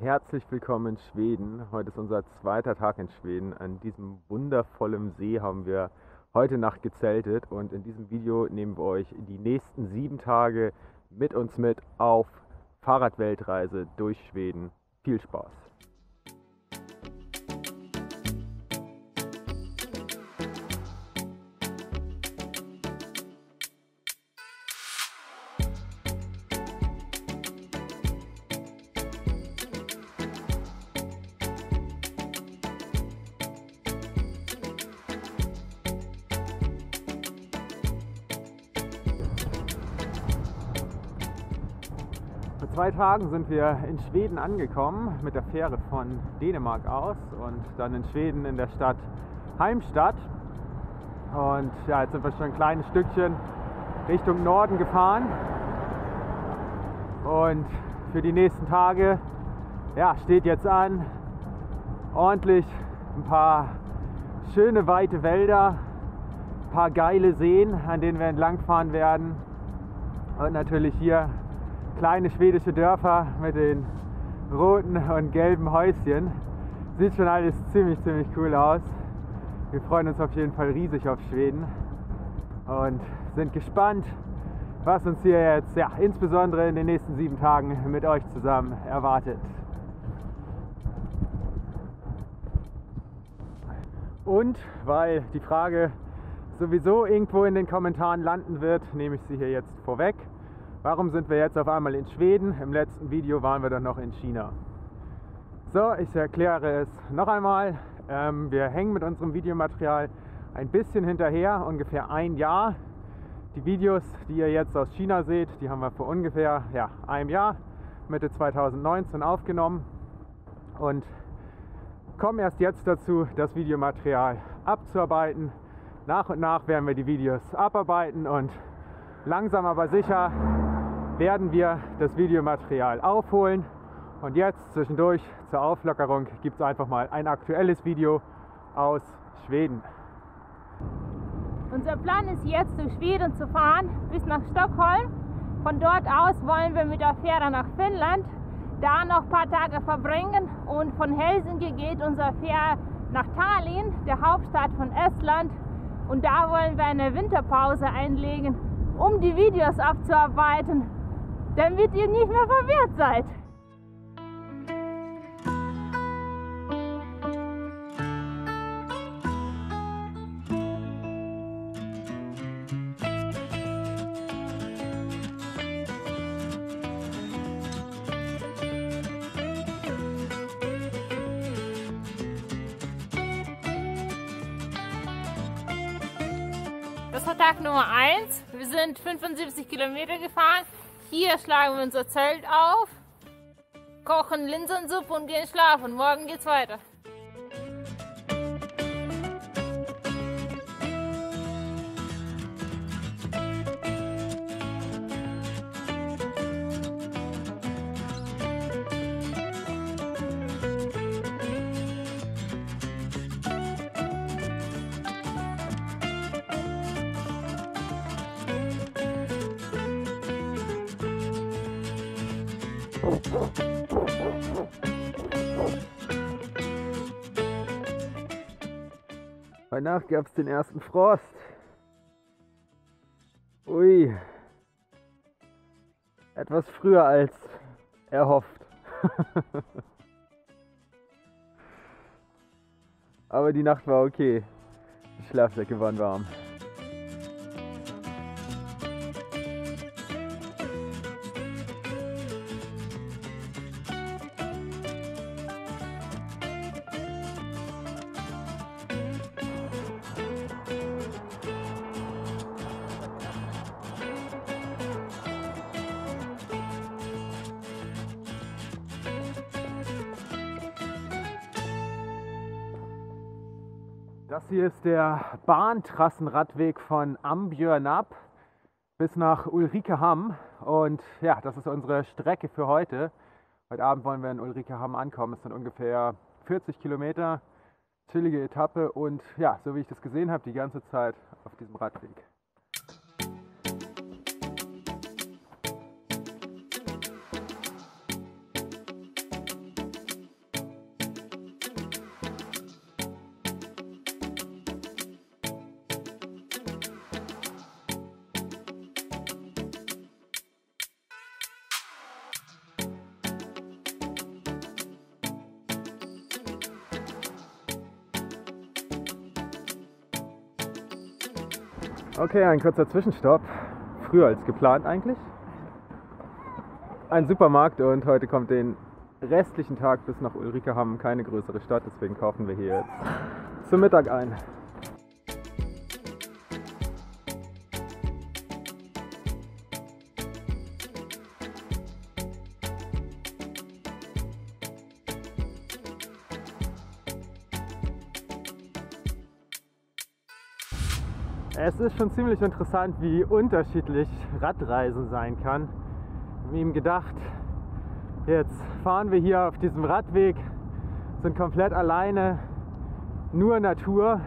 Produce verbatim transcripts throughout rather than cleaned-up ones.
Herzlich willkommen in Schweden. Heute ist unser zweiter Tag in Schweden. An diesem wundervollen See haben wir heute Nacht gezeltet und in diesem Video nehmen wir euch die nächsten sieben Tage mit uns mit auf Fahrradweltreise durch Schweden. Viel Spaß! Vor zwei Tagen sind wir in Schweden angekommen, mit der Fähre von Dänemark aus und dann in Schweden in der Stadt Heimstadt. Und ja, jetzt sind wir schon ein kleines Stückchen Richtung Norden gefahren. Und für die nächsten Tage, ja, steht jetzt an, ordentlich ein paar schöne weite Wälder, ein paar geile Seen, an denen wir entlangfahren werden. Und natürlich hier kleine schwedische Dörfer mit den roten und gelben Häuschen. Sieht schon alles ziemlich, ziemlich cool aus. Wir freuen uns auf jeden Fall riesig auf Schweden und sind gespannt, was uns hier jetzt, ja, insbesondere in den nächsten sieben Tagen mit euch zusammen erwartet. Und weil die Frage sowieso irgendwo in den Kommentaren landen wird, nehme ich sie hier jetzt vorweg. Warum sind wir jetzt auf einmal in Schweden? Im letzten Video waren wir doch noch in China. So, ich erkläre es noch einmal. Ähm, wir hängen mit unserem Videomaterial ein bisschen hinterher, ungefähr ein Jahr. Die Videos, die ihr jetzt aus China seht, die haben wir vor ungefähr ja, einem Jahr, Mitte zweitausendneunzehn aufgenommen und kommen erst jetzt dazu, das Videomaterial abzuarbeiten. Nach und nach werden wir die Videos abarbeiten und langsam aber sicher werden wir das Videomaterial aufholen. Und jetzt zwischendurch zur Auflockerung gibt es einfach mal ein aktuelles Video aus Schweden. Unser Plan ist jetzt, durch Schweden zu fahren bis nach Stockholm. Von dort aus wollen wir mit der Fähre nach Finnland, da noch ein paar Tage verbringen. Und von Helsinki geht unsere Fähre nach Tallinn, der Hauptstadt von Estland. Und da wollen wir eine Winterpause einlegen, um die Videos abzuarbeiten, damit ihr nicht mehr verwirrt seid. Das war Tag Nummer eins. Wir sind fünfundsiebzig Kilometer gefahren. Hier schlagen wir unser Zelt auf, kochen Linsensuppe und gehen schlafen. Morgen geht's weiter. Heute Nacht gab es den ersten Frost. Ui. Etwas früher als erhofft. Aber die Nacht war okay. Die Schlafsäcke waren warm. Das hier ist der Bahntrassenradweg von Ambjörnab bis nach Ulricehamn und ja, das ist unsere Strecke für heute. Heute Abend wollen wir in Ulricehamn ankommen, es sind ungefähr vierzig Kilometer, chillige Etappe und ja, so wie ich das gesehen habe, die ganze Zeit auf diesem Radweg. Okay, ein kurzer Zwischenstopp. Früher als geplant eigentlich. Ein Supermarkt und heute kommt den restlichen Tag bis nach Ulricehamn keine größere Stadt, deswegen kaufen wir hier jetzt zum Mittag ein. Es ist schon ziemlich interessant, wie unterschiedlich Radreisen sein kann. Ich habe ihm gedacht, jetzt fahren wir hier auf diesem Radweg, sind komplett alleine, nur Natur.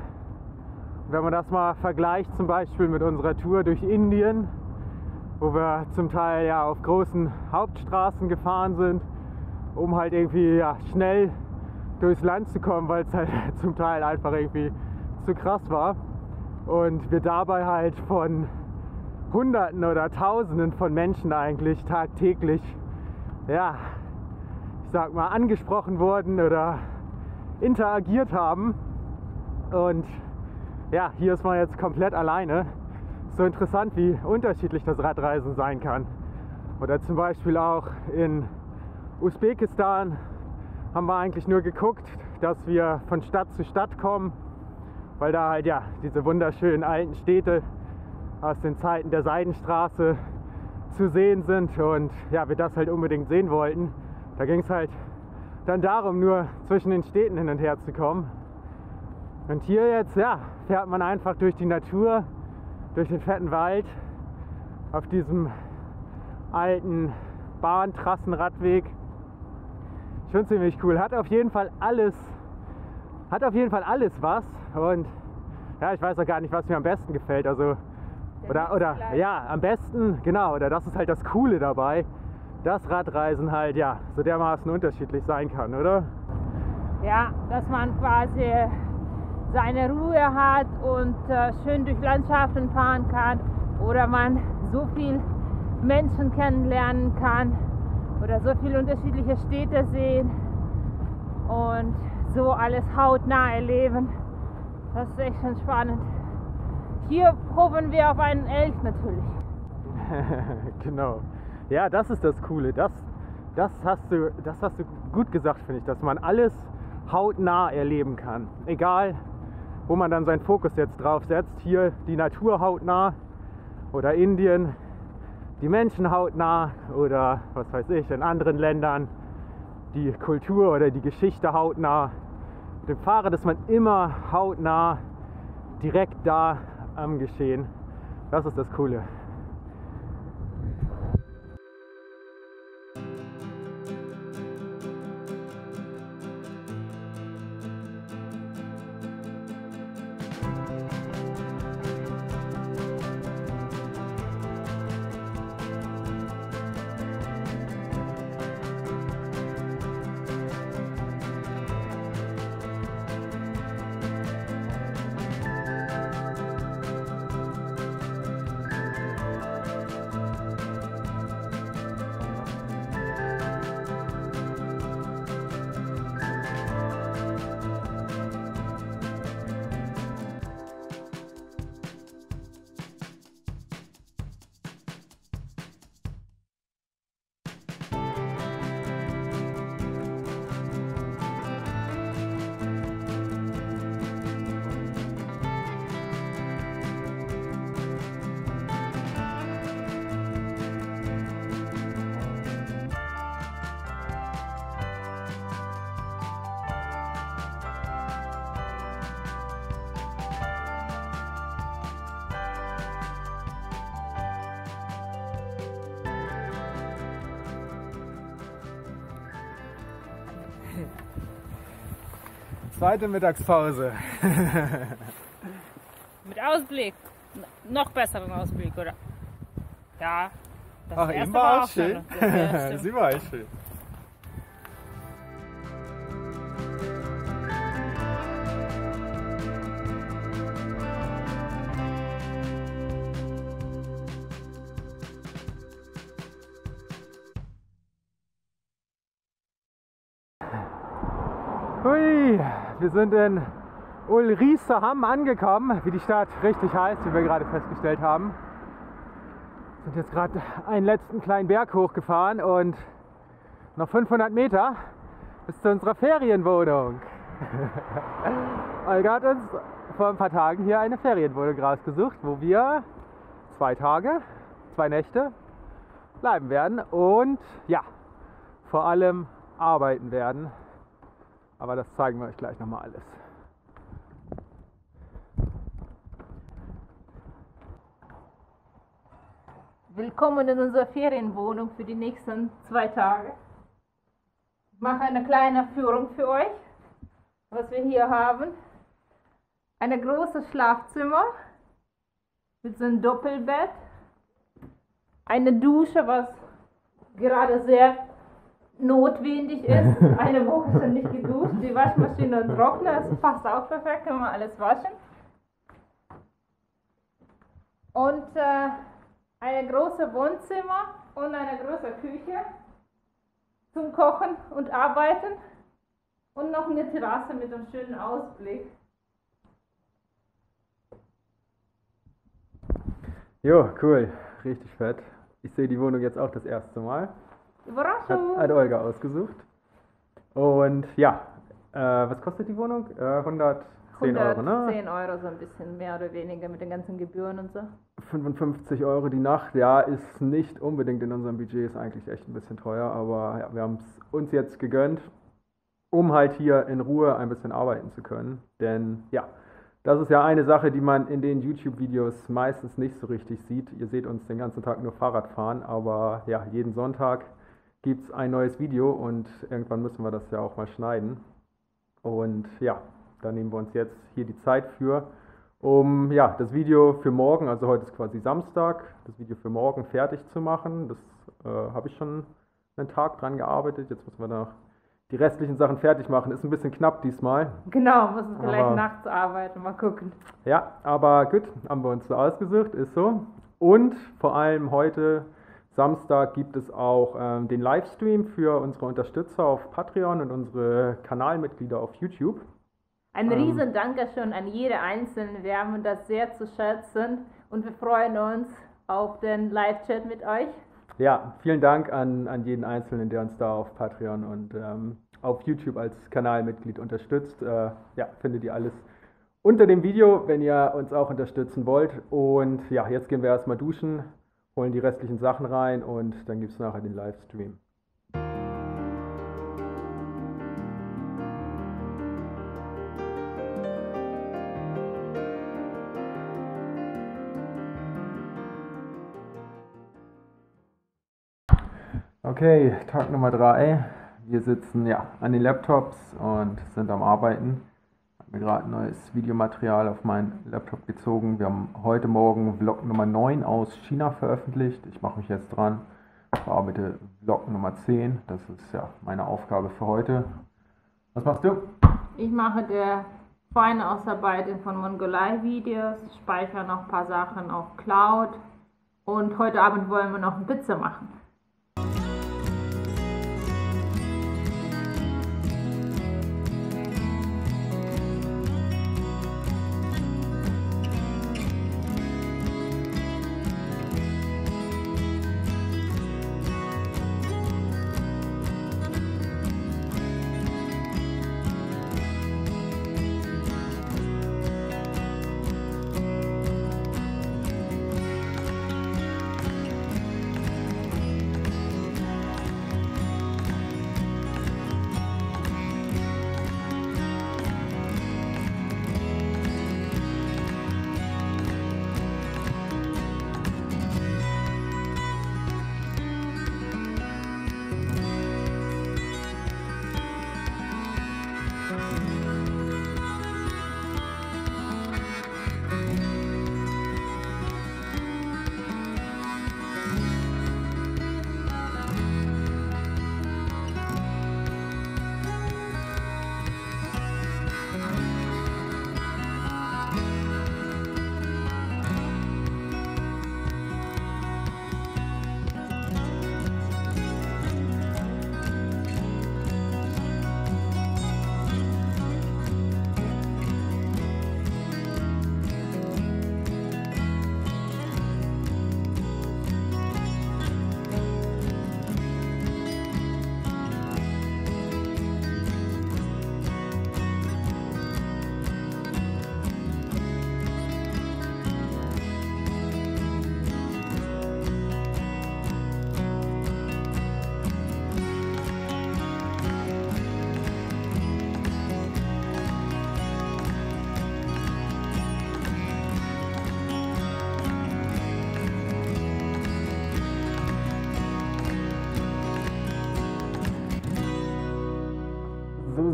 Wenn man das mal vergleicht zum Beispiel mit unserer Tour durch Indien, wo wir zum Teil ja auf großen Hauptstraßen gefahren sind, um halt irgendwie ja, schnell durchs Land zu kommen, weil es halt zum Teil einfach irgendwie zu krass war. Und wir dabei halt von Hunderten oder Tausenden von Menschen eigentlich tagtäglich, ja, ich sag mal, angesprochen wurden oder interagiert haben. Und ja, hier ist man jetzt komplett alleine. So interessant, wie unterschiedlich das Radreisen sein kann. Oder zum Beispiel auch in Usbekistan haben wir eigentlich nur geguckt, dass wir von Stadt zu Stadt kommen, weil da halt ja diese wunderschönen alten Städte aus den Zeiten der Seidenstraße zu sehen sind und ja, wir das halt unbedingt sehen wollten. Da ging es halt dann darum, nur zwischen den Städten hin und her zu kommen. Und hier jetzt, ja, fährt man einfach durch die Natur, durch den fetten Wald, auf diesem alten Bahntrassenradweg. Schon ziemlich cool. Hat auf jeden Fall alles, hat auf jeden Fall alles was. Und ja, ich weiß auch gar nicht, was mir am besten gefällt. Also, oder, oder ja, am besten, genau, oder das ist halt das Coole dabei, dass Radreisen halt ja so dermaßen unterschiedlich sein kann, oder? Ja, dass man quasi seine Ruhe hat und äh, schön durch Landschaften fahren kann oder man so viel Menschen kennenlernen kann oder so viele unterschiedliche Städte sehen und so alles hautnah erleben. Das ist echt schon spannend. Hier proben wir auf einen Elch natürlich. Genau. Ja, das ist das Coole. Das, das, hast du, das hast du gut gesagt, finde ich, dass man alles hautnah erleben kann. Egal, wo man dann seinen Fokus jetzt drauf setzt. Hier die Natur hautnah oder Indien, die Menschen hautnah oder was weiß ich, in anderen Ländern die Kultur oder die Geschichte hautnah. Dem Fahrrad ist man immer hautnah, direkt da am Geschehen. Das ist das Coole. Zweite Mittagspause. Mit Ausblick. Noch besseren Ausblick, oder? Ja. Das Ach, erste war auch schön. Das ist überall schön. Wir sind in Ulricehamn angekommen, wie die Stadt richtig heißt, wie wir gerade festgestellt haben. Wir sind jetzt gerade einen letzten kleinen Berg hochgefahren und noch fünfhundert Meter bis zu unserer Ferienwohnung. Olga hat uns vor ein paar Tagen hier eine Ferienwohnung rausgesucht, wo wir zwei Tage, zwei Nächte bleiben werden und ja, vor allem arbeiten werden. Aber das zeigen wir euch gleich nochmal alles. Willkommen in unserer Ferienwohnung für die nächsten zwei Tage. Ich mache eine kleine Führung für euch, was wir hier haben. Ein großes Schlafzimmer mit so einem Doppelbett. Eine Dusche, was gerade sehr notwendig ist. Eine Woche schon nicht geduscht. Die Waschmaschine und Trockner, das passt auch perfekt, können wir alles waschen. Und äh, ein großes Wohnzimmer und eine große Küche zum Kochen und Arbeiten und noch eine Terrasse mit einem schönen Ausblick. Jo, cool, richtig fett. Ich sehe die Wohnung jetzt auch das erste Mal. Überraschung! Hat, hat Olga ausgesucht. Und ja, äh, was kostet die Wohnung? Äh, hundertzehn Euro, ne? zehn Euro, so ein bisschen mehr oder weniger mit den ganzen Gebühren und so. fünfundfünfzig Euro die Nacht, ja, ist nicht unbedingt in unserem Budget, ist eigentlich echt ein bisschen teuer, aber ja, wir haben es uns jetzt gegönnt, um halt hier in Ruhe ein bisschen arbeiten zu können. Denn ja, das ist ja eine Sache, die man in den YouTube-Videos meistens nicht so richtig sieht. Ihr seht uns den ganzen Tag nur Fahrrad fahren, aber ja, jeden Sonntag gibt es ein neues Video und irgendwann müssen wir das ja auch mal schneiden. Und ja, da nehmen wir uns jetzt hier die Zeit für, um ja, das Video für morgen, also heute ist quasi Samstag, das Video für morgen fertig zu machen. Das äh, habe ich schon einen Tag dran gearbeitet, jetzt müssen wir noch die restlichen Sachen fertig machen. Ist ein bisschen knapp diesmal. Genau, müssen vielleicht aber nachts arbeiten, mal gucken. Ja, aber gut, haben wir uns so ausgesucht, ist so. Und vor allem heute Samstag gibt es auch ähm, den Livestream für unsere Unterstützer auf Patreon und unsere Kanalmitglieder auf YouTube. Ein riesen Dankeschön an jede Einzelne, wir haben das sehr zu schätzen und wir freuen uns auf den Live-Chat mit euch. Ja, vielen Dank an, an jeden Einzelnen, der uns da auf Patreon und ähm, auf YouTube als Kanalmitglied unterstützt. Äh, ja, findet ihr alles unter dem Video, wenn ihr uns auch unterstützen wollt. Und ja, jetzt gehen wir erstmal duschen, holen die restlichen Sachen rein und dann gibt es nachher den Livestream. Okay, Tag Nummer drei. Wir sitzen ja an den Laptops und sind am Arbeiten. Ich habe mir gerade neues Videomaterial auf meinen Laptop gezogen. Wir haben heute Morgen Vlog Nummer neun aus China veröffentlicht. Ich mache mich jetzt dran, bearbeite Vlog Nummer zehn. Das ist ja meine Aufgabe für heute. Was machst du? Ich mache der feine Ausarbeitung von Mongolei-Videos, speichere noch ein paar Sachen auf Cloud und heute Abend wollen wir noch eine Pizza machen.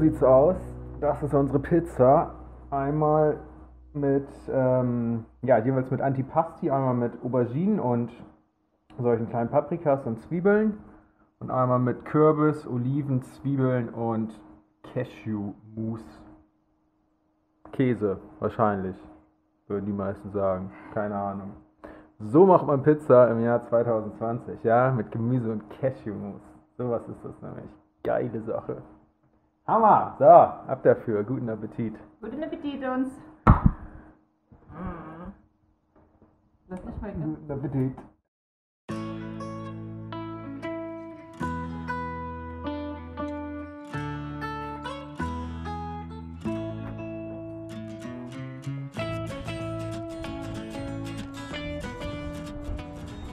sieht's aus. Das ist unsere Pizza. Einmal mit, ähm, ja, jeweils mit Antipasti, einmal mit Auberginen und solchen kleinen Paprikas und Zwiebeln. Und einmal mit Kürbis, Oliven, Zwiebeln und Cashew-Mousse. Käse, wahrscheinlich, würden die meisten sagen. Keine Ahnung. So macht man Pizza im Jahr zwanzig zwanzig, ja? Mit Gemüse und Cashew-Mousse. Sowas ist das nämlich. Geile Sache. Hammer! So, ab dafür. Guten Appetit. Guten Appetit uns. Mmh. Lass mich schmecken. Guten Appetit.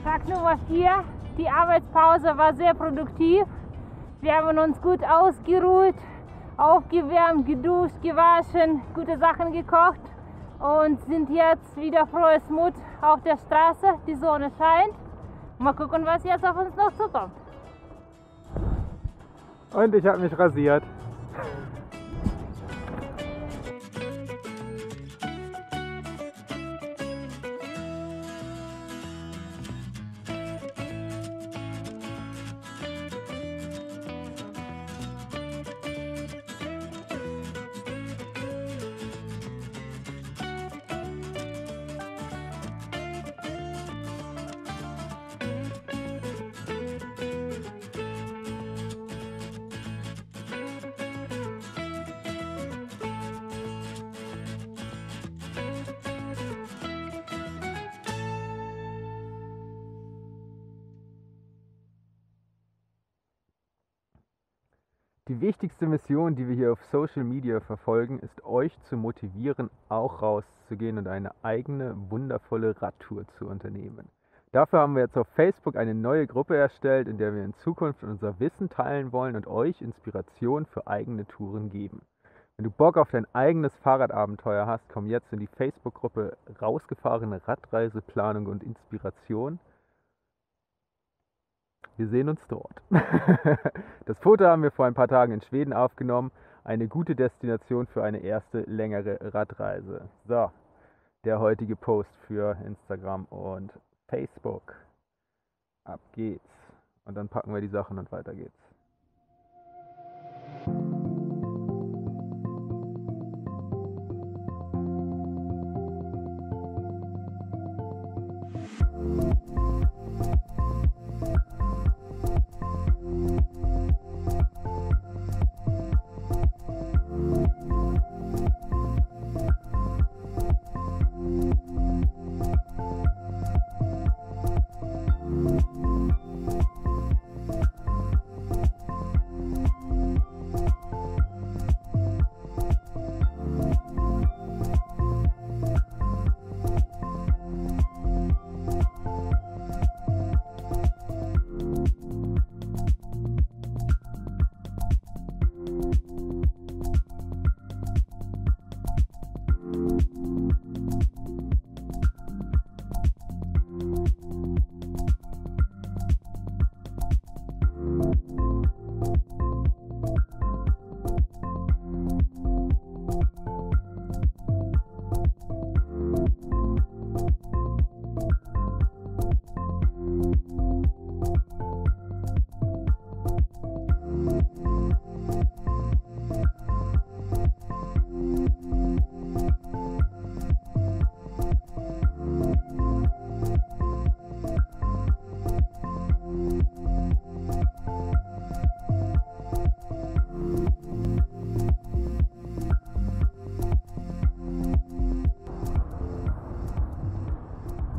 Tag Nummer vier. Die Arbeitspause war sehr produktiv. Wir haben uns gut ausgeruht, aufgewärmt, geduscht, gewaschen, gute Sachen gekocht und sind jetzt wieder frohes Mut auf der Straße. Die Sonne scheint. Mal gucken, was jetzt auf uns noch zukommt. Und ich habe mich rasiert. Die wichtigste Mission, die wir hier auf Social Media verfolgen, ist euch zu motivieren, auch rauszugehen und eine eigene, wundervolle Radtour zu unternehmen. Dafür haben wir jetzt auf Facebook eine neue Gruppe erstellt, in der wir in Zukunft unser Wissen teilen wollen und euch Inspiration für eigene Touren geben. Wenn du Bock auf dein eigenes Fahrradabenteuer hast, komm jetzt in die Facebook-Gruppe Rausgefahren, Radreiseplanung und Inspiration. Wir sehen uns dort. Das Foto haben wir vor ein paar Tagen in Schweden aufgenommen. Eine gute Destination für eine erste längere Radreise. So, der heutige Post für Instagram und Facebook. Ab geht's. Und dann packen wir die Sachen und weiter geht's.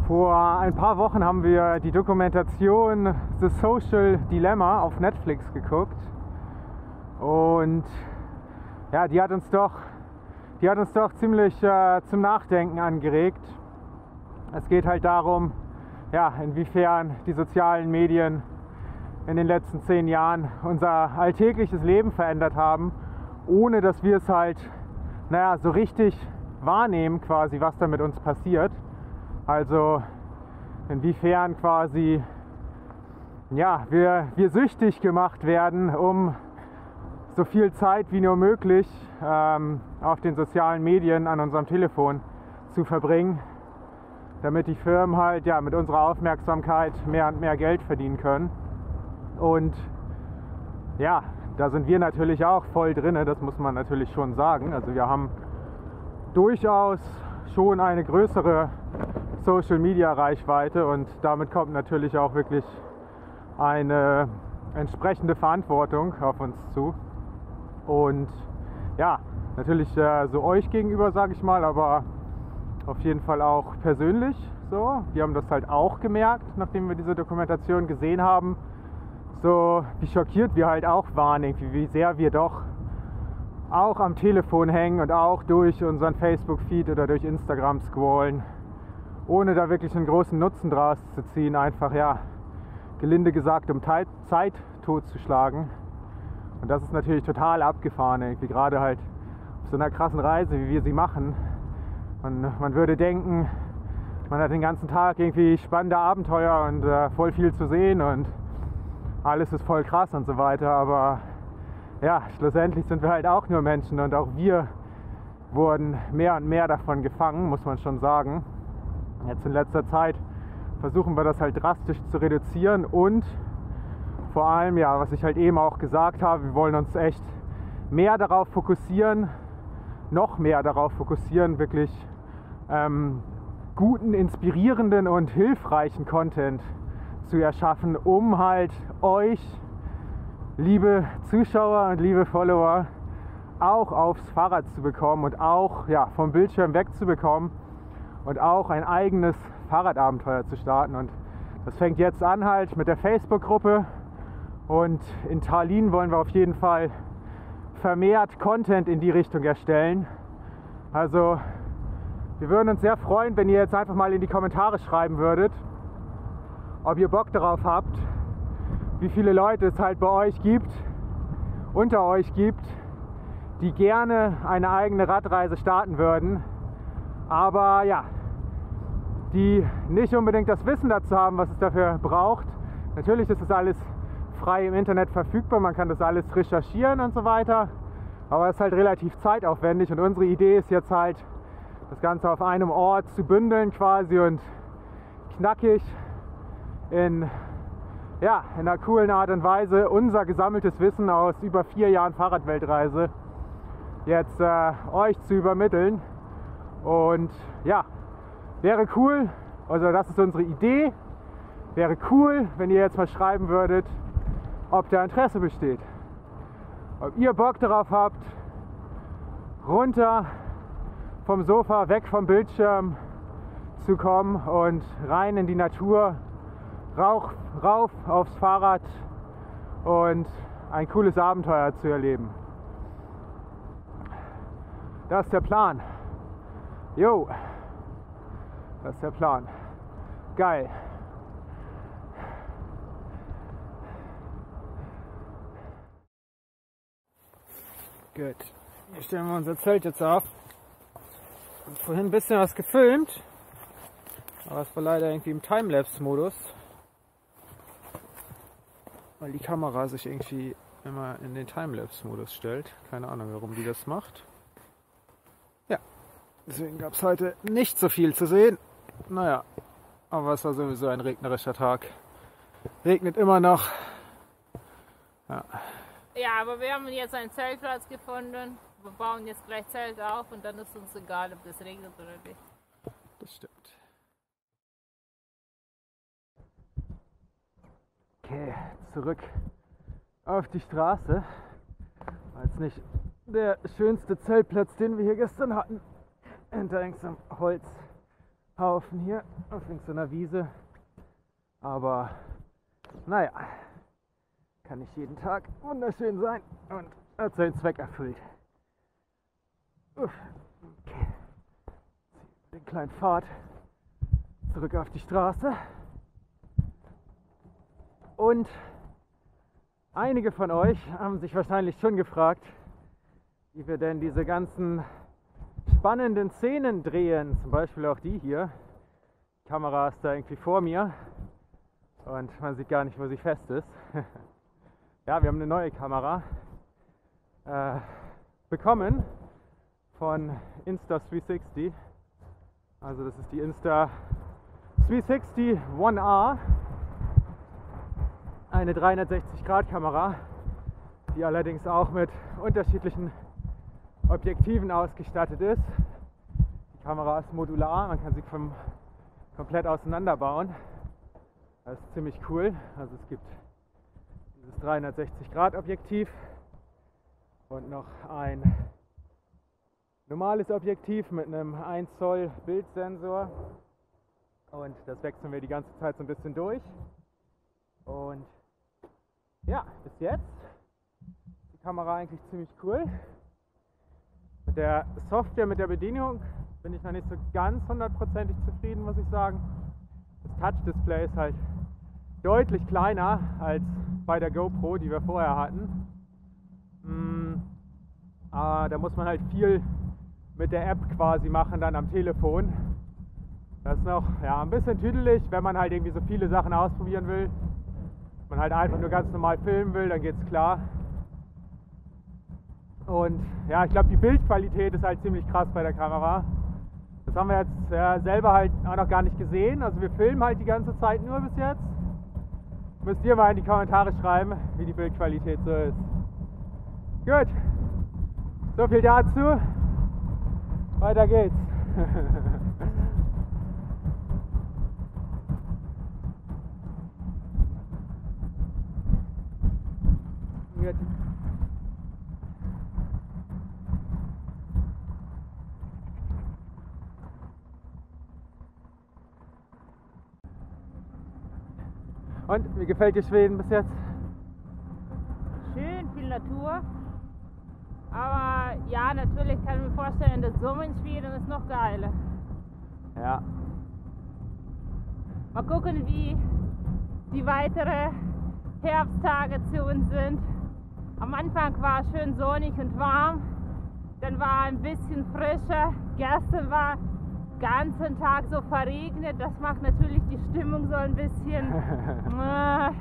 Vor ein paar Wochen haben wir die Dokumentation The Social Dilemma auf Netflix geguckt und ja, die hat uns doch, die hat uns doch ziemlich äh, zum Nachdenken angeregt. Es geht halt darum, ja, inwiefern die sozialen Medien in den letzten zehn Jahren unser alltägliches Leben verändert haben, ohne dass wir es halt, naja, so richtig wahrnehmen quasi, was da mit uns passiert. Also inwiefern quasi, ja, wir, wir süchtig gemacht werden, um so viel Zeit wie nur möglich ähm, auf den sozialen Medien an unserem Telefon zu verbringen, damit die Firmen halt ja mit unserer Aufmerksamkeit mehr und mehr Geld verdienen können. Und ja, da sind wir natürlich auch voll drin, das muss man natürlich schon sagen. Also wir haben durchaus schon eine größere Social-Media-Reichweite und damit kommt natürlich auch wirklich eine entsprechende Verantwortung auf uns zu. Und ja, natürlich äh, so euch gegenüber, sage ich mal, aber auf jeden Fall auch persönlich so. Wir haben das halt auch gemerkt, nachdem wir diese Dokumentation gesehen haben, so wie schockiert wir halt auch waren, irgendwie, wie sehr wir doch auch am Telefon hängen und auch durch unseren Facebook-Feed oder durch Instagram scrollen, ohne da wirklich einen großen Nutzen draus zu ziehen, einfach ja, gelinde gesagt, um Zeit totzuschlagen. Und das ist natürlich total abgefahren, irgendwie gerade halt auf so einer krassen Reise, wie wir sie machen. Und man würde denken, man hat den ganzen Tag irgendwie spannende Abenteuer und äh, voll viel zu sehen und alles ist voll krass und so weiter, aber ja, schlussendlich sind wir halt auch nur Menschen und auch wir wurden mehr und mehr davon gefangen, muss man schon sagen. Jetzt in letzter Zeit versuchen wir das halt drastisch zu reduzieren und vor allem, ja, was ich halt eben auch gesagt habe, wir wollen uns echt mehr darauf fokussieren, noch mehr darauf fokussieren, wirklich ähm, guten, inspirierenden und hilfreichen Content zu erschaffen, um halt euch, liebe Zuschauer und liebe Follower, auch aufs Fahrrad zu bekommen und auch ja, vom Bildschirm wegzubekommen und auch ein eigenes Fahrradabenteuer zu starten. Und das fängt jetzt an halt mit der Facebook-Gruppe und in Tallinn wollen wir auf jeden Fall vermehrt Content in die Richtung erstellen. Also wir würden uns sehr freuen, wenn ihr jetzt einfach mal in die Kommentare schreiben würdet, ob ihr Bock darauf habt, wie viele Leute es halt bei euch gibt, unter euch gibt, die gerne eine eigene Radreise starten würden, aber ja, die nicht unbedingt das Wissen dazu haben, was es dafür braucht. Natürlich ist das alles frei im Internet verfügbar, man kann das alles recherchieren und so weiter, aber es ist halt relativ zeitaufwendig und unsere Idee ist jetzt halt, das Ganze auf einem Ort zu bündeln quasi und knackig in, ja, in einer coolen Art und Weise unser gesammeltes Wissen aus über vier Jahren Fahrradweltreise jetzt äh, euch zu übermitteln. Und ja, wäre cool, also das ist unsere Idee, wäre cool, wenn ihr jetzt mal schreiben würdet, ob da Interesse besteht, ob ihr Bock darauf habt, runter vom Sofa, weg vom Bildschirm zu kommen und rein in die Natur, rauf, rauf aufs Fahrrad und ein cooles Abenteuer zu erleben. Das ist der Plan. Jo, das ist der Plan. Geil. Gut. Hier stellen wir unser Zelt jetzt auf. Ich habe vorhin ein bisschen was gefilmt, aber es war leider irgendwie im Timelapse-Modus, weil die Kamera sich irgendwie immer in den Timelapse-Modus stellt. Keine Ahnung, warum die das macht. Ja, deswegen gab es heute nicht so viel zu sehen. Naja, aber es war sowieso ein regnerischer Tag. Regnet immer noch. Ja, ja, aber wir haben jetzt einen Zeltplatz gefunden. Wir bauen jetzt gleich Zelt auf und dann ist uns egal, ob das regnet oder nicht. Das stimmt. Okay, zurück auf die Straße. War jetzt nicht der schönste Zeltplatz, den wir hier gestern hatten. Hinter irgendeinem Holzhaufen hier, auf irgendeiner Wiese. Aber naja, kann nicht jeden Tag wunderschön sein und hat seinen Zweck erfüllt. Uff, okay. Den kleinen Pfad zurück auf die Straße. Und einige von euch haben sich wahrscheinlich schon gefragt, wie wir denn diese ganzen spannenden Szenen drehen, zum Beispiel auch die hier. Die Kamera ist da irgendwie vor mir und man sieht gar nicht, wo sie fest ist. Ja, wir haben eine neue Kamera äh, bekommen von Insta drei sechzig. Also das ist die Insta drei sechzig One R, eine dreihundertsechzig Grad Kamera, die allerdings auch mit unterschiedlichen Objektiven ausgestattet ist. Die Kamera ist modular, man kann sie vom, komplett auseinanderbauen. Das ist ziemlich cool. Also es gibt dieses dreihundertsechzig Grad Objektiv und noch ein normales Objektiv mit einem ein Zoll Bildsensor. Und das wechseln wir die ganze Zeit so ein bisschen durch. Und ja, bis jetzt ist die Kamera eigentlich ziemlich cool. Mit der Software, mit der Bedienung bin ich noch nicht so ganz hundertprozentig zufrieden, muss ich sagen. Das Touch-Display ist halt deutlich kleiner als bei der GoPro, die wir vorher hatten. Aber da muss man halt viel mit der App quasi machen dann am Telefon. Das ist noch ja, ein bisschen tüdelig, wenn man halt irgendwie so viele Sachen ausprobieren will. Wenn man halt einfach nur ganz normal filmen will, dann geht's klar. Und ja, ich glaube, die Bildqualität ist halt ziemlich krass bei der Kamera. Das haben wir jetzt ja, selber halt auch noch gar nicht gesehen. Also wir filmen halt die ganze Zeit nur bis jetzt. Müsst ihr mal in die Kommentare schreiben, wie die Bildqualität so ist. Gut, so viel dazu. Weiter geht's. Gut. Und wie gefällt dir Schweden bis jetzt? Schön, viel Natur. Aber ja, natürlich kann ich mir vorstellen, der Sommer in Schweden ist noch geiler. Ja. Mal gucken, wie die weiteren Herbsttage zu uns sind. Am Anfang war es schön sonnig und warm. Dann war ein bisschen frischer. Gestern war ganzen Tag so verregnet, das macht natürlich die Stimmung so ein bisschen, aber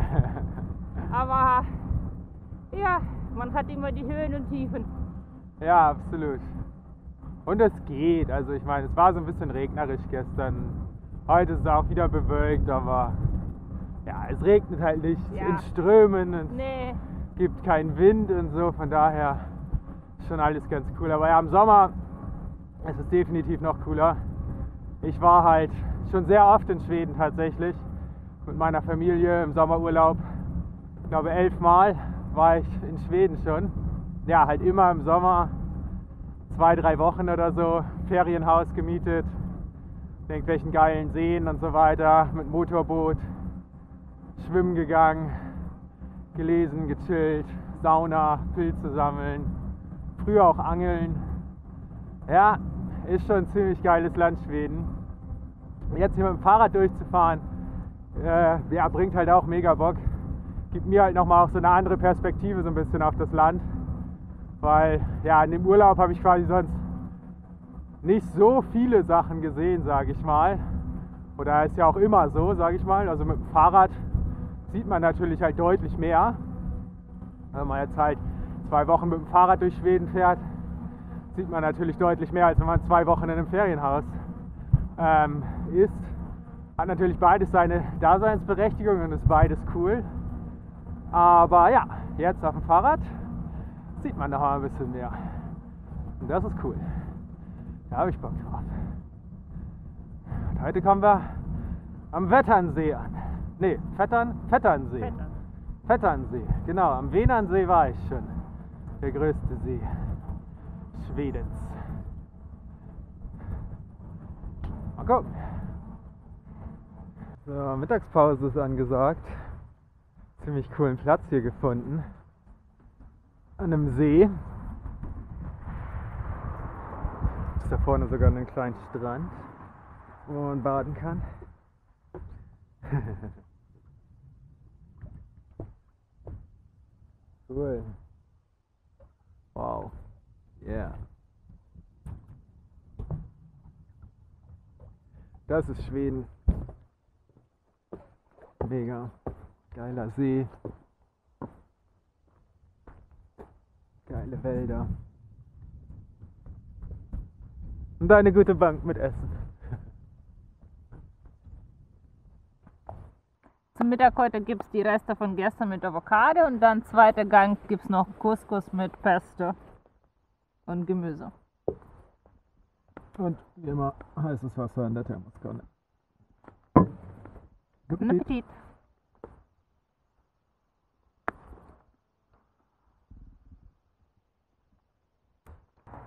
ja, man hat immer die Höhen und Tiefen. Ja, absolut. Und es geht, also ich meine, es war so ein bisschen regnerisch gestern, heute ist es auch wieder bewölkt, aber ja, es regnet halt nicht ja. in Strömen und nee. Es gibt keinen Wind und so, von daher ist schon alles ganz cool, aber ja, im Sommer ist es definitiv noch cooler. Ich war halt schon sehr oft in Schweden tatsächlich mit meiner Familie im Sommerurlaub. Ich glaube, elfmal war ich in Schweden schon. Ja, halt immer im Sommer, zwei, drei Wochen oder so, Ferienhaus gemietet, in irgendwelchen geilen Seen und so weiter, mit Motorboot, schwimmen gegangen, gelesen, gechillt, Sauna, Pilze sammeln, früher auch angeln. Ja, ist schon ein ziemlich geiles Land, Schweden. Jetzt hier mit dem Fahrrad durchzufahren, äh, ja, bringt halt auch mega Bock. Gibt mir halt nochmal auch so eine andere Perspektive so ein bisschen auf das Land. Weil, ja, in dem Urlaub habe ich quasi sonst nicht so viele Sachen gesehen, sage ich mal. Oder ist ja auch immer so, sage ich mal. Also mit dem Fahrrad sieht man natürlich halt deutlich mehr. Wenn man jetzt halt zwei Wochen mit dem Fahrrad durch Schweden fährt, sieht man natürlich deutlich mehr, als wenn man zwei Wochen in einem Ferienhaus ähm, ist. Hat natürlich beides seine Daseinsberechtigung und ist beides cool. Aber ja, jetzt auf dem Fahrrad sieht man noch ein bisschen mehr. Und das ist cool. Da habe ich Bock drauf. Und heute kommen wir am Vetternsee an. Ne, Vättern, Vetternsee. Vättern. Vetternsee, genau. Am Vätternsee war ich schon. Der größte See Schwedens. Mal gucken. So, Mittagspause ist angesagt. Ziemlich coolen Platz hier gefunden. An einem See. Ist da vorne sogar einen kleinen Strand, wo man baden kann. Cool. Wow. Yeah. Das ist Schweden. Mega geiler See. Geile Wälder. Und eine gute Bank mit Essen. Zum Mittag heute gibt es die Reste von gestern mit Avocado und dann zweiter Gang gibt es noch Couscous mit Pesto und Gemüse. Und wie immer heißes Wasser in der Thermoskanne. Guten Appetit!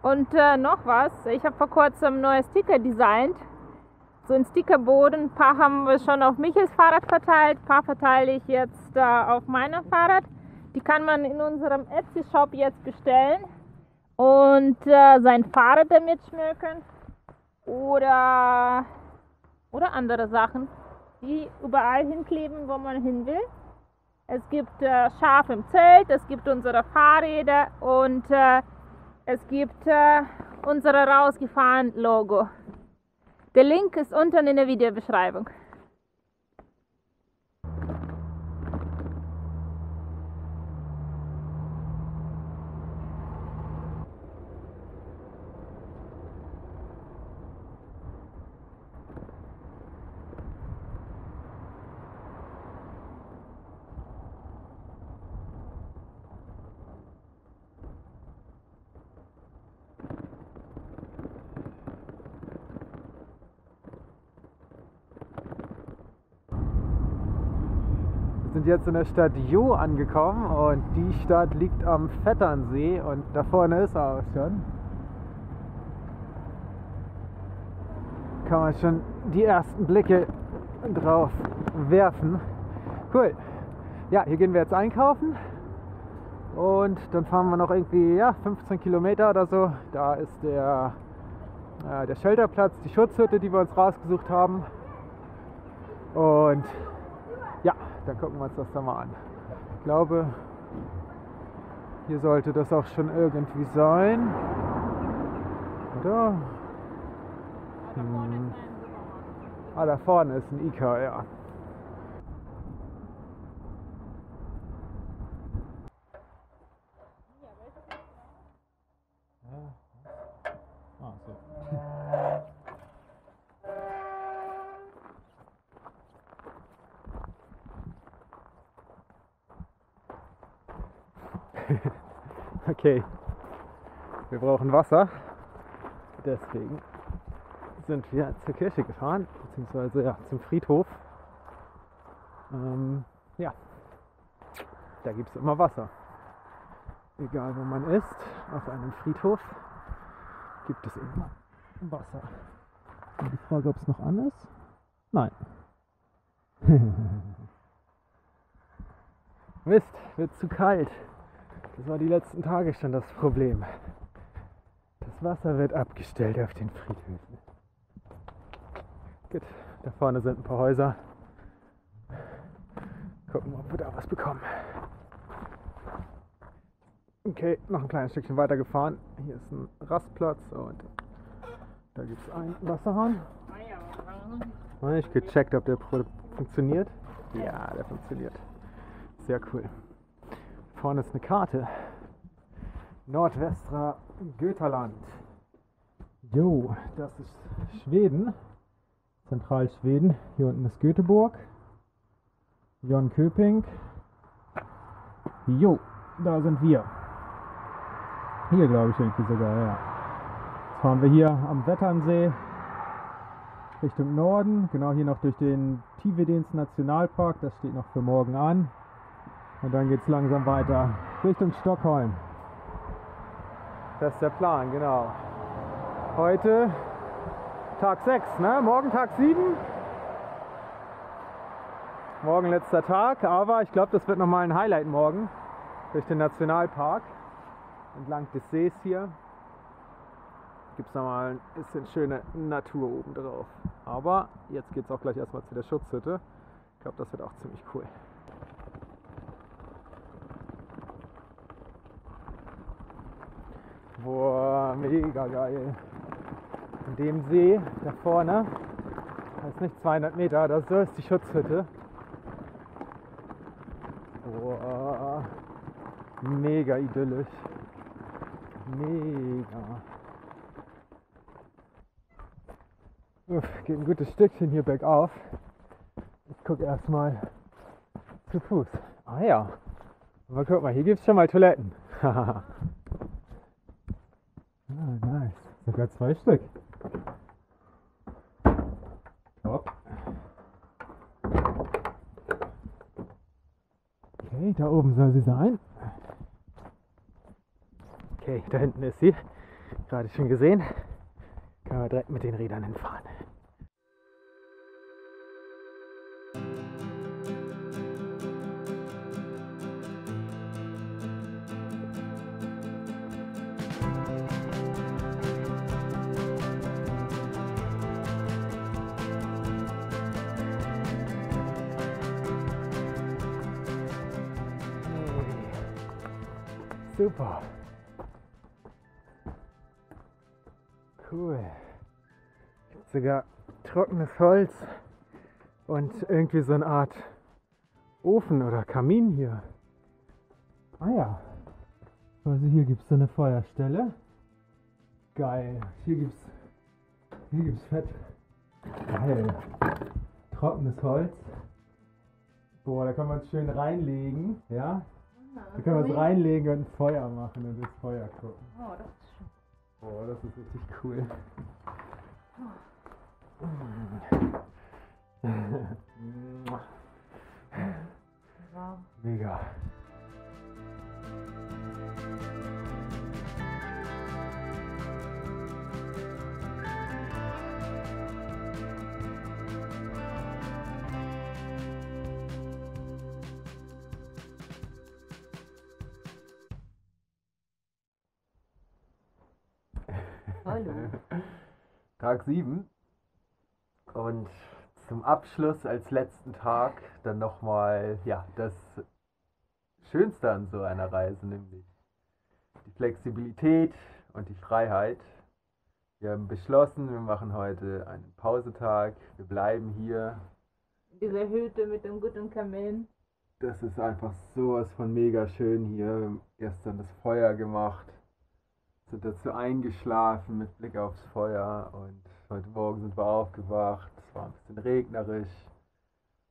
Und äh, noch was, ich habe vor kurzem neue Sticker designt. So ein Stickerboden, ein paar haben wir schon auf Michels Fahrrad verteilt, ein paar verteile ich jetzt äh, auf meinem Fahrrad. Die kann man in unserem Etsy-Shop jetzt bestellen und äh, sein Fahrrad damit schmücken oder, oder andere Sachen, die überall hinkleben, wo man hin will. Es gibt äh, Schafe im Zelt, es gibt unsere Fahrräder und äh, es gibt äh, unsere Rausgefahren-Logo. Der Link ist unten in der Videobeschreibung. Jetzt in der Stadt Jo angekommen und die Stadt liegt am Vetternsee und da vorne ist er auch schon. Kann man schon die ersten Blicke drauf werfen. Cool. Ja, hier gehen wir jetzt einkaufen und dann fahren wir noch irgendwie ja, fünfzehn Kilometer oder so. Da ist der, äh, der Shelterplatz, die Schutzhütte, die wir uns rausgesucht haben. Und ja, dann gucken wir uns das da mal an. Ich glaube, hier sollte das auch schon irgendwie sein. Oder? Hm. Ah, da vorne ist ein Ikea, ja. Okay, wir brauchen Wasser, deswegen sind wir zur Kirche gefahren, beziehungsweise ja, zum Friedhof. Ähm, ja, da gibt es immer Wasser. Egal wo man ist, auf einem Friedhof gibt es immer Wasser. Und die Frage, ob es noch an ist? Nein. Mist, wird zu kalt. Das war die letzten Tage schon das Problem. Das Wasser wird abgestellt auf den Friedhöfen. Gut, da vorne sind ein paar Häuser. Gucken, ob wir da was bekommen. Okay, noch ein kleines Stückchen weiter gefahren. Hier ist ein Rastplatz und da gibt es einen Wasserhahn. Ich habe gecheckt, ob der funktioniert. Ja, der funktioniert. Sehr cool. Vorne ist eine Karte. Nordwestra Götaland. Jo, das ist Schweden. Zentralschweden. Hier unten ist Göteborg. Jönköping. Jo, da sind wir. Hier glaube ich irgendwie sogar, ja. Jetzt fahren wir hier am Vätternsee Richtung Norden. Genau hier noch durch den Tivedens Nationalpark. Das steht noch für morgen an. Und dann geht es langsam weiter Richtung Stockholm. Das ist der Plan, genau. Heute Tag sechs, ne? Morgen Tag sieben. Morgen letzter Tag, aber ich glaube, das wird nochmal ein Highlight morgen. Durch den Nationalpark, entlang des Sees hier. Gibt es nochmal ein bisschen schöne Natur oben drauf. Aber jetzt geht es auch gleich erstmal zu der Schutzhütte. Ich glaube, das wird auch ziemlich cool. Boah, mega geil. In dem See da vorne, das ist nicht zweihundert Meter, das ist die Schutzhütte. Boah, mega idyllisch. mega. Uff, geht ein gutes Stückchen hier bergauf. Ich gucke erstmal zu Fuß. Ah ja, aber guck mal, hier gibt es schon mal Toiletten. Ah, nice. Sogar zwei Stück. Top. Okay, da oben soll sie sein. Okay, da hinten ist sie. Gerade schon gesehen. Können wir direkt mit den Rädern hinfahren. Super. Cool. Gibt sogar trockenes Holz und irgendwie so eine Art Ofen oder Kamin hier. Ah ja. Also hier gibt es so eine Feuerstelle. Geil. Hier gibt es hier gibt's Fett. Geil. Trockenes Holz. Boah, da kann man es schön reinlegen. Ja. Da können wir uns reinlegen und ein Feuer machen und das Feuer gucken. Oh, das ist schön. Oh, das ist richtig cool. Oh. Wow. Mega. Hallo. Tag sieben und zum Abschluss als letzten Tag dann nochmal ja, das Schönste an so einer Reise, nämlich die Flexibilität und die Freiheit. Wir haben beschlossen, wir machen heute einen Pausetag, wir bleiben hier. Diese Hütte mit dem guten Kamin. Das ist einfach sowas von mega schön hier. Wir haben gestern das Feuer gemacht. Sind dazu eingeschlafen mit Blick aufs Feuer und heute Morgen sind wir aufgewacht, es war ein bisschen regnerisch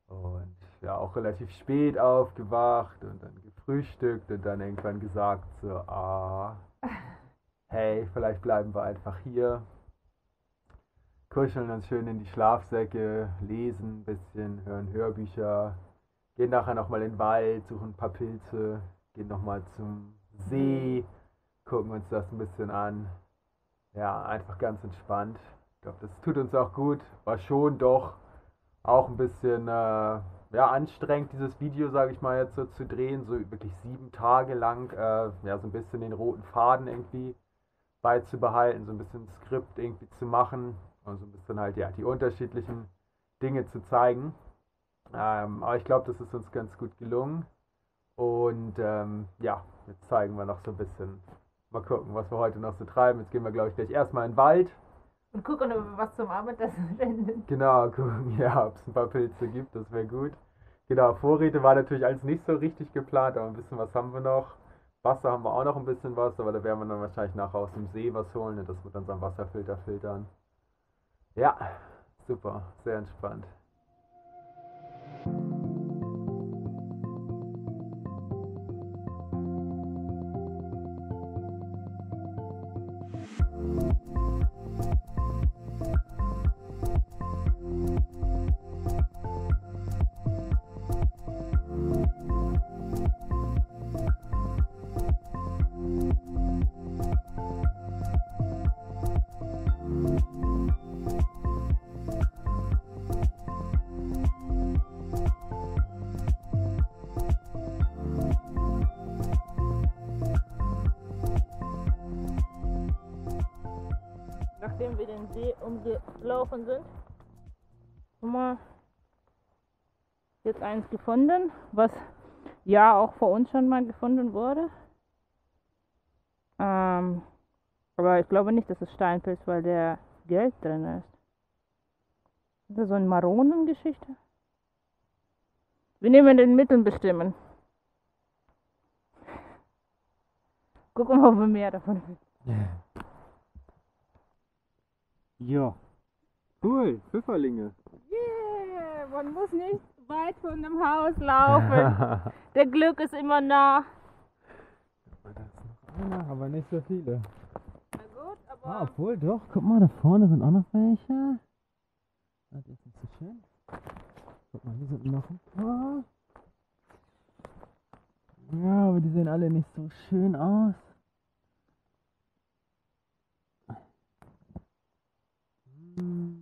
und ja auch relativ spät aufgewacht und dann gefrühstückt und dann irgendwann gesagt so, ah, hey, vielleicht bleiben wir einfach hier, kuscheln uns schön in die Schlafsäcke, lesen ein bisschen, hören Hörbücher, gehen nachher nochmal in den Wald, suchen ein paar Pilze, gehen nochmal zum See, gucken uns das ein bisschen an. Ja, einfach ganz entspannt. Ich glaube, das tut uns auch gut. War schon doch auch ein bisschen äh, ja, anstrengend, dieses Video, sage ich mal, jetzt so zu drehen. So wirklich sieben Tage lang äh, ja, so ein bisschen den roten Faden irgendwie beizubehalten, so ein bisschen Skript irgendwie zu machen und so ein bisschen halt ja die unterschiedlichen Dinge zu zeigen. Ähm, aber ich glaube, das ist uns ganz gut gelungen. Und ähm, ja, jetzt zeigen wir noch so ein bisschen. Mal gucken, was wir heute noch so treiben. Jetzt gehen wir, glaube ich, gleich erstmal in den Wald. Und gucken, ob wir was zum Abendessen finden. Genau, gucken, ja, ob es ein paar Pilze gibt, das wäre gut. Genau, Vorräte war natürlich alles nicht so richtig geplant, aber ein bisschen was haben wir noch. Wasser haben wir auch noch ein bisschen was, aber da werden wir dann wahrscheinlich nachher aus dem See was holen und das mit unserem Wasserfilter filtern. Ja, super, sehr entspannt. Nachdem wir den See umgelaufen sind, haben wir jetzt eins gefunden, was ja auch vor uns schon mal gefunden wurde. Ähm, aber ich glaube nicht, dass es Steinpilz, weil der Geld drin ist. Ist das so eine Maronengeschichte? Wir nehmen den Mitteln bestimmen. Gucken, ob wir mehr davon finden. Ja. Cool, Pfifferlinge. Yeah, man muss nicht weit von dem Haus laufen. Der Glück ist immer nah. Da ist noch einer, aber nicht so viele. Na gut, aber... Ah, obwohl, doch, guck mal, da vorne sind auch noch welche. Das ist nicht so schön. Guck mal, hier sind noch ein paar. Ja, aber die sehen alle nicht so schön aus. Hm.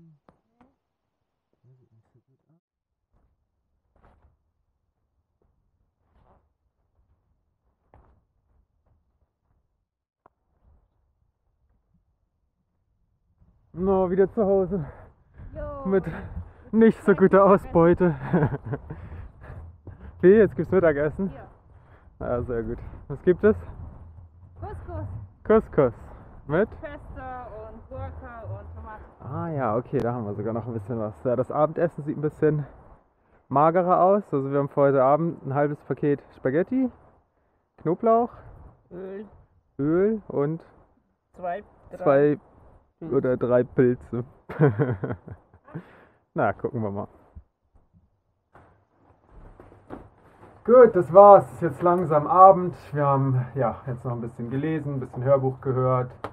No, wieder zu Hause. Jo. Mit nicht so guter Ausbeute. Okay, jetzt gibt's Mittagessen. Ja. Ah, sehr gut. Was gibt es? Couscous. Couscous. Mit? Pasta und Gurke und Tomaten. Ah ja, okay, da haben wir sogar noch ein bisschen was. Ja, das Abendessen sieht ein bisschen magerer aus. Also wir haben für heute Abend ein halbes Paket Spaghetti, Knoblauch, Öl, Öl und zwei, drei. zwei oder drei Pilze. Na, gucken wir mal. Gut, das war's. Es ist jetzt langsam Abend. Wir haben ja jetzt noch ein bisschen gelesen, ein bisschen Hörbuch gehört, ein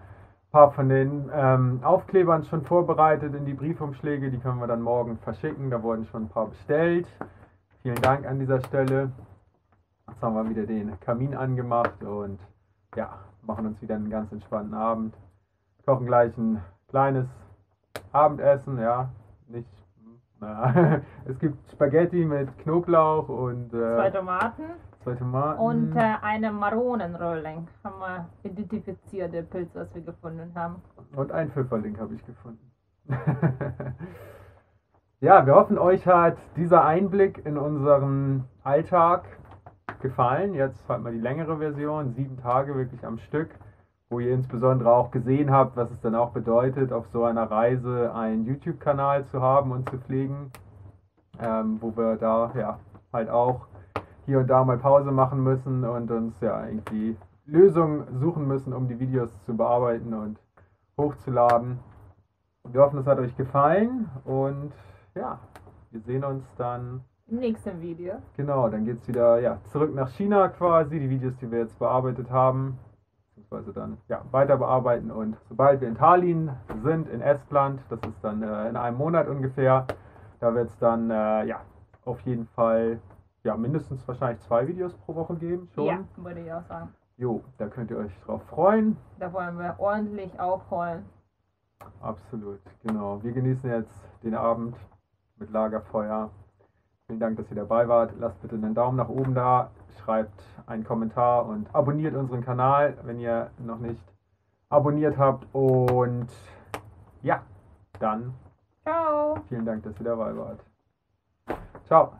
paar von den ähm, Aufklebern schon vorbereitet in die Briefumschläge. Die können wir dann morgen verschicken. Da wurden schon ein paar bestellt. Vielen Dank an dieser Stelle. Jetzt haben wir wieder den Kamin angemacht und ja, machen uns wieder einen ganz entspannten Abend. Kochen gleich ein kleines Abendessen, ja, nicht. Na, es gibt Spaghetti mit Knoblauch und äh, zwei Tomaten. Zwei Tomaten. Und äh, eine Maronenrolling haben wir identifizierte Pilze, was wir gefunden haben. Und ein Pfifferling habe ich gefunden. Ja, wir hoffen, euch hat dieser Einblick in unseren Alltag gefallen. Jetzt halt mal die längere Version, sieben Tage wirklich am Stück, wo ihr insbesondere auch gesehen habt, was es dann auch bedeutet, auf so einer Reise einen YouTube-Kanal zu haben und zu pflegen, ähm, wo wir da ja halt auch hier und da mal Pause machen müssen und uns ja irgendwie Lösungen suchen müssen, um die Videos zu bearbeiten und hochzuladen. Wir hoffen, es hat euch gefallen und ja, wir sehen uns dann im nächsten Video. Genau, dann geht's wieder ja, zurück nach China quasi, die Videos, die wir jetzt bearbeitet haben. Also dann ja, weiter bearbeiten und sobald wir in Tallinn sind, in Estland, das ist dann äh, in einem Monat ungefähr, da wird es dann äh, ja, auf jeden Fall ja, mindestens wahrscheinlich zwei Videos pro Woche geben. Schon. Ja, würde ich auch sagen. Jo, da könnt ihr euch drauf freuen. Da wollen wir ordentlich aufholen. Absolut, genau. Wir genießen jetzt den Abend mit Lagerfeuer. Vielen Dank, dass ihr dabei wart. Lasst bitte einen Daumen nach oben da, schreibt einen Kommentar und abonniert unseren Kanal, wenn ihr noch nicht abonniert habt. Und ja, dann ciao. Vielen Dank, dass ihr dabei wart. Ciao.